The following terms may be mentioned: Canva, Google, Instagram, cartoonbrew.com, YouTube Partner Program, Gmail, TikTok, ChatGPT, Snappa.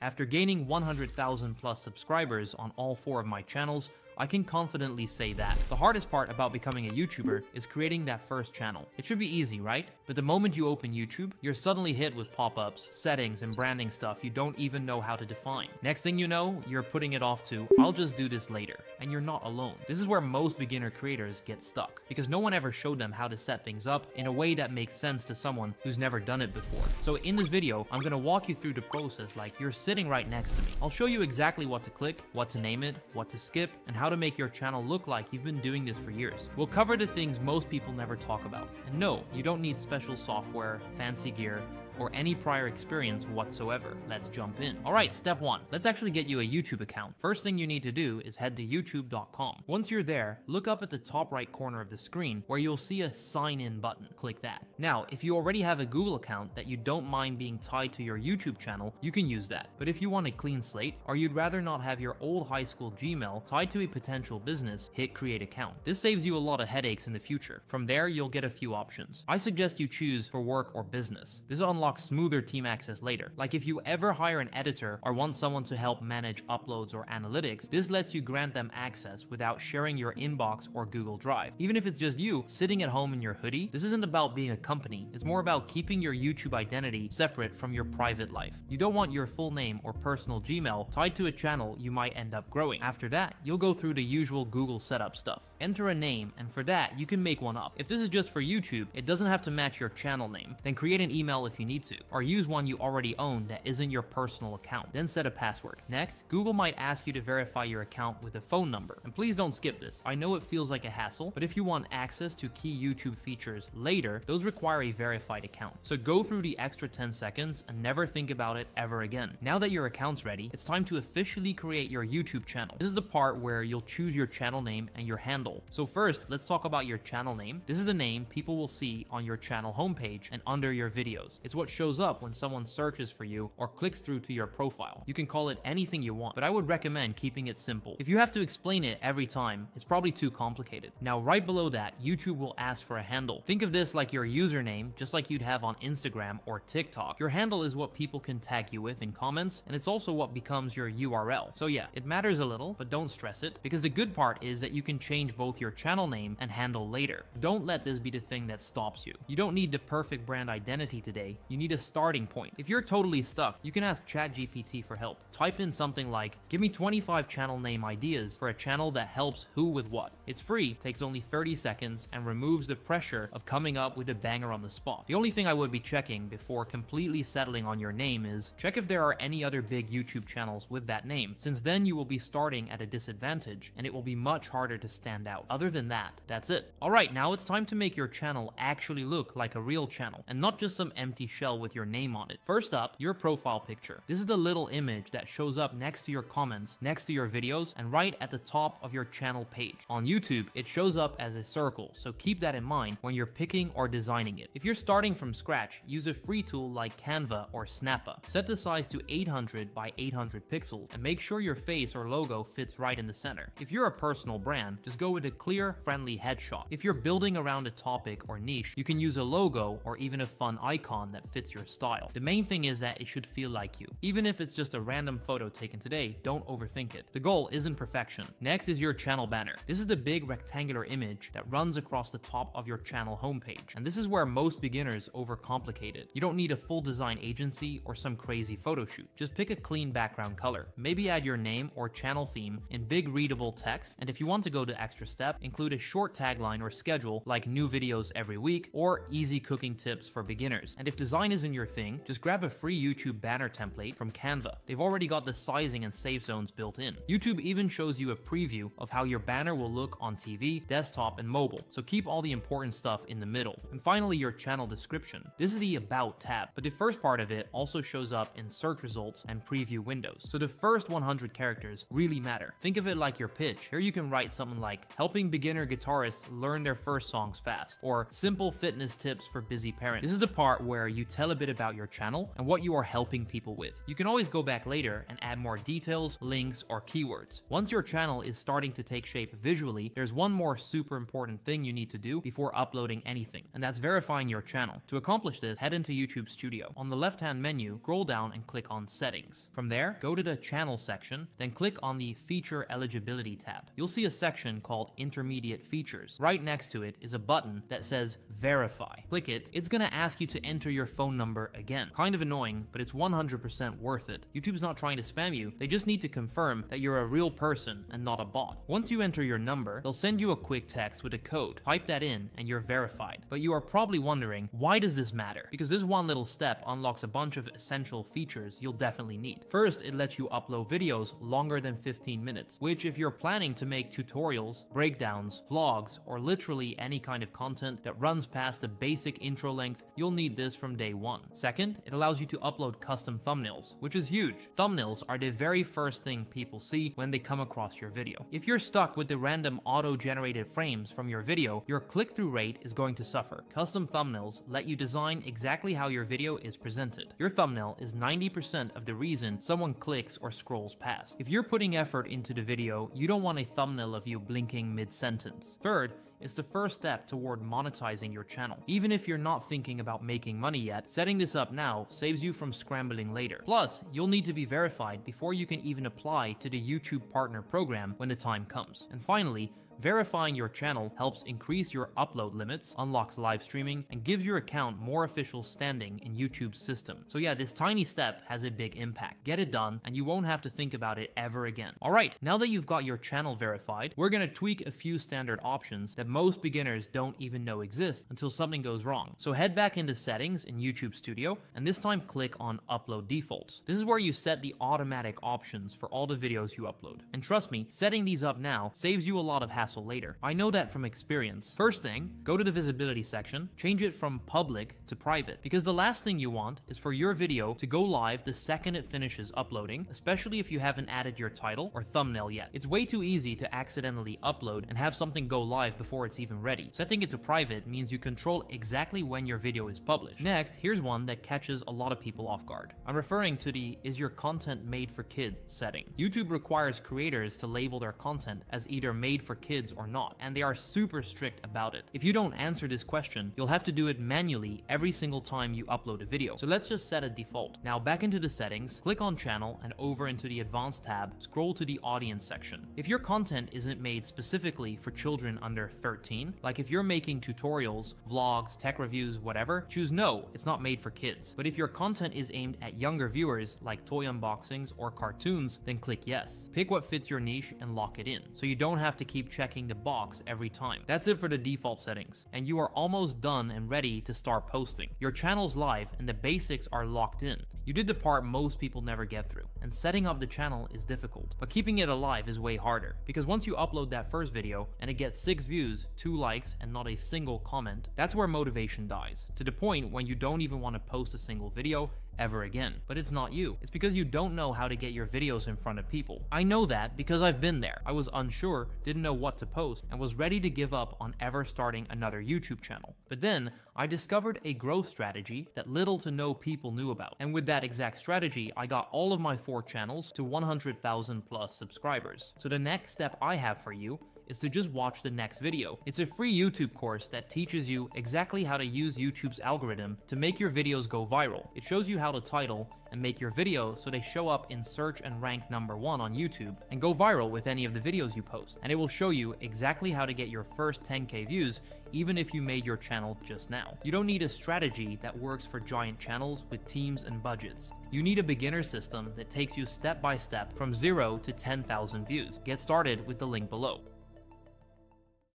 After gaining 100,000 plus subscribers on all four of my channels, I can confidently say that. The hardest part about becoming a YouTuber is creating that first channel. It should be easy, right? But the moment you open YouTube, you're suddenly hit with pop-ups, settings, and branding stuff you don't even know how to define. Next thing you know, you're putting it off to, I'll just do this later. And you're not alone. This is where most beginner creators get stuck, because no one ever showed them how to set things up in a way that makes sense to someone who's never done it before. So in this video, I'm gonna walk you through the process like you're sitting right next to me. I'll show you exactly what to click, what to name it, what to skip, and how to make your channel look like you've been doing this for years. We'll cover the things most people never talk about. And no, you don't need special software, fancy gear, or any prior experience whatsoever. Let's jump in. All right, step one, let's actually get you a YouTube account. First thing you need to do is head to youtube.com. Once you're there, look up at the top right corner of the screen where you'll see a sign in button. Click that. Now, if you already have a Google account that you don't mind being tied to your YouTube channel, you can use that. But if you want a clean slate, or you'd rather not have your old high school Gmail tied to a potential business, hit create account. This saves you a lot of headaches in the future. From there, you'll get a few options. I suggest you choose for work or business. This unlocks smoother team access later. Like if you ever hire an editor or want someone to help manage uploads or analytics, this lets you grant them access without sharing your inbox or Google Drive. Even if it's just you sitting at home in your hoodie, this isn't about being a company. It's more about keeping your YouTube identity separate from your private life. You don't want your full name or personal Gmail tied to a channel you might end up growing. After that, you'll go through the usual Google setup stuff. Enter a name, and for that, you can make one up. If this is just for YouTube, it doesn't have to match your channel name. Then create an email if you need to, or use one you already own that isn't your personal account. Then set a password. Next, Google might ask you to verify your account with a phone number. And please don't skip this. I know it feels like a hassle, but if you want access to key YouTube features later, those require a verified account. So go through the extra 10 seconds and never think about it ever again. Now that your account's ready, it's time to officially create your YouTube channel. This is the part where you'll choose your channel name and your handle. So first, let's talk about your channel name. This is the name people will see on your channel homepage and under your videos. It's what shows up when someone searches for you or clicks through to your profile. You can call it anything you want, but I would recommend keeping it simple. If you have to explain it every time, it's probably too complicated. Now, right below that, YouTube will ask for a handle. Think of this like your username, just like you'd have on Instagram or TikTok. Your handle is what people can tag you with in comments, and it's also what becomes your URL. So yeah, it matters a little, but don't stress it, because the good part is that you can change both your channel name and handle later. Don't let this be the thing that stops you. You don't need the perfect brand identity today. You need a starting point. If you're totally stuck, you can ask ChatGPT for help. Type in something like, give me 25 channel name ideas for a channel that helps who with what. It's free, takes only 30 seconds, and removes the pressure of coming up with a banger on the spot. The only thing I would be checking before completely settling on your name is, check if there are any other big YouTube channels with that name, since then you will be starting at a disadvantage, and it will be much harder to stand out. Other than that, that's it. Alright, now it's time to make your channel actually look like a real channel, and not just some empty shell with your name on it. First up, your profile picture. This is the little image that shows up next to your comments, next to your videos, and right at the top of your channel page. On YouTube, it shows up as a circle, so keep that in mind when you're picking or designing it. If you're starting from scratch, use a free tool like Canva or Snappa. Set the size to 800 by 800 pixels and make sure your face or logo fits right in the center. If you're a personal brand, just go with a clear, friendly headshot. If you're building around a topic or niche, you can use a logo or even a fun icon that fits your style. The main thing is that it should feel like you. Even if it's just a random photo taken today, don't overthink it. The goal isn't perfection. Next is your channel banner. This is the big rectangular image that runs across the top of your channel homepage. And this is where most beginners overcomplicate it. You don't need a full design agency or some crazy photo shoot. Just pick a clean background color. Maybe add your name or channel theme in big readable text. And if you want to go the extra step, include a short tagline or schedule like new videos every week or easy cooking tips for beginners. And if design isn't your thing, just grab a free YouTube banner template from Canva. They've already got the sizing and save zones built in. YouTube even shows you a preview of how your banner will look on TV, desktop, and mobile, so keep all the important stuff in the middle. And finally, your channel description. This is the About tab, but the first part of it also shows up in search results and preview windows, so the first 100 characters really matter. Think of it like your pitch. Here you can write something like, helping beginner guitarists learn their first songs fast, or simple fitness tips for busy parents. This is the part where you tell a bit about your channel and what you are helping people with. You can always go back later and add more details, links, or keywords. Once your channel is starting to take shape visually, there's one more super important thing you need to do before uploading anything, and that's verifying your channel. To accomplish this, head into YouTube Studio. On the left-hand menu, scroll down and click on Settings. From there, go to the Channel section, then click on the Feature Eligibility tab. You'll see a section called Intermediate Features. Right next to it is a button that says Verify. Click it. It's gonna ask you to enter your phone number again. Kind of annoying, but it's 100% worth it. YouTube's not trying to spam you, they just need to confirm that you're a real person and not a bot. Once you enter your number, they'll send you a quick text with a code. Type that in and you're verified. But you are probably wondering, why does this matter? Because this one little step unlocks a bunch of essential features you'll definitely need. First, it lets you upload videos longer than 15 minutes, which if you're planning to make tutorials, breakdowns, vlogs, or literally any kind of content that runs past the basic intro length, you'll need this from day one. Second, it allows you to upload custom thumbnails, which is huge. Thumbnails are the very first thing people see when they come across your video. If you're stuck with the random auto-generated frames from your video, your click-through rate is going to suffer. Custom thumbnails let you design exactly how your video is presented. Your thumbnail is 90% of the reason someone clicks or scrolls past. If you're putting effort into the video, you don't want a thumbnail of you blinking mid-sentence. Third, it's the first step toward monetizing your channel. Even if you're not thinking about making money yet, setting this up now saves you from scrambling later. Plus, you'll need to be verified before you can even apply to the YouTube Partner Program when the time comes. And finally, verifying your channel helps increase your upload limits, unlocks live streaming, and gives your account more official standing in YouTube's system. So yeah, this tiny step has a big impact. Get it done, and you won't have to think about it ever again. All right, now that you've got your channel verified, we're gonna tweak a few standard options that most beginners don't even know exist until something goes wrong. So head back into Settings in YouTube Studio, and this time click on Upload Defaults. This is where you set the automatic options for all the videos you upload. And trust me, setting these up now saves you a lot of hassle later. I know that from experience. First thing, go to the visibility section, change it from public to private, because the last thing you want is for your video to go live the second it finishes uploading, especially if you haven't added your title or thumbnail yet. It's way too easy to accidentally upload and have something go live before it's even ready. Setting it to private means you control exactly when your video is published. Next, here's one that catches a lot of people off guard. I'm referring to the "Is your content made for kids?" setting. YouTube requires creators to label their content as either made for kids or not, and they are super strict about it. If you don't answer this question, you'll have to do it manually every single time you upload a video. So let's just set a default. Now back into the settings, click on channel and over into the advanced tab, scroll to the audience section. If your content isn't made specifically for children under 13, like if you're making tutorials, vlogs, tech reviews, whatever, choose no, it's not made for kids. But if your content is aimed at younger viewers like toy unboxings or cartoons, then click yes. Pick what fits your niche and lock it in, so you don't have to keep checking the box every time. That's it for the default settings, and you are almost done and ready to start posting. Your channel's live and the basics are locked in. You did the part most people never get through, and setting up the channel is difficult, but keeping it alive is way harder, because once you upload that first video and it gets 6 views, 2 likes, and not a single comment, that's where motivation dies, to the point when you don't even want to post a single video ever again. But it's not you. It's because you don't know how to get your videos in front of people. I know that because I've been there. I was unsure, didn't know what to post, and was ready to give up on ever starting another YouTube channel. But then I discovered a growth strategy that little to no people knew about. And with that exact strategy, I got all of my 4 channels to 100,000 plus subscribers. So the next step I have for you is to just watch the next video. It's a free YouTube course that teaches you exactly how to use YouTube's algorithm to make your videos go viral. It shows you how to title and make your video so they show up in search and rank #1 on YouTube and go viral with any of the videos you post. And it will show you exactly how to get your first 10K views even if you made your channel just now. You don't need a strategy that works for giant channels with teams and budgets. You need a beginner system that takes you step by step from 0 to 10,000 views. Get started with the link below.